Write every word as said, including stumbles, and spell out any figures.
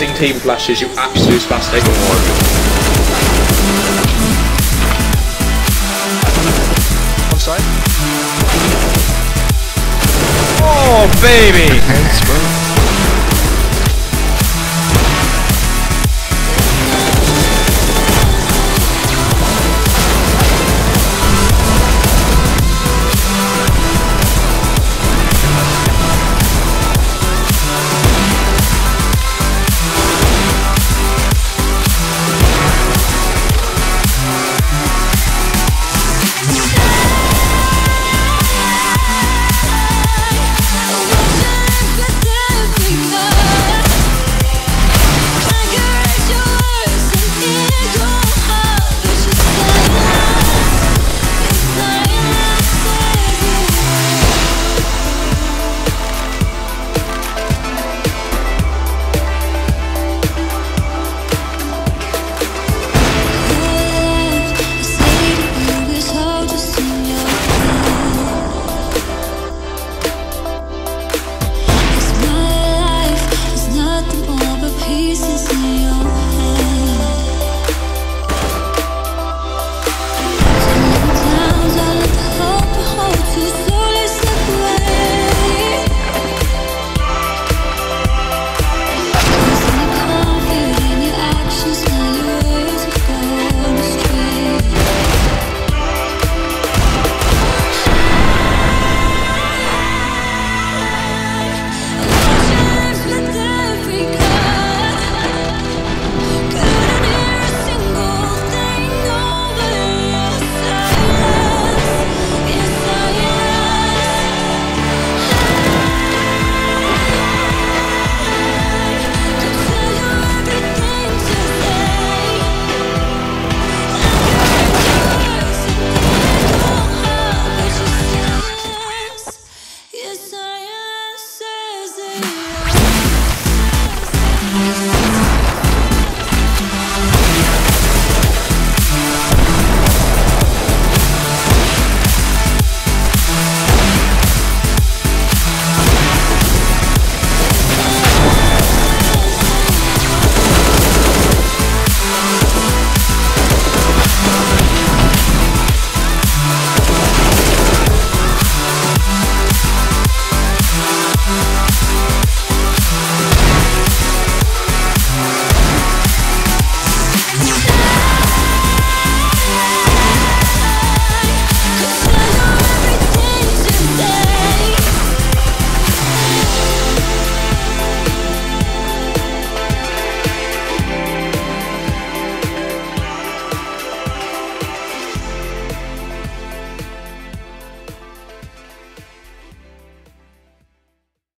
amazing team flashes, you absolute spastic. Onside. Oh baby!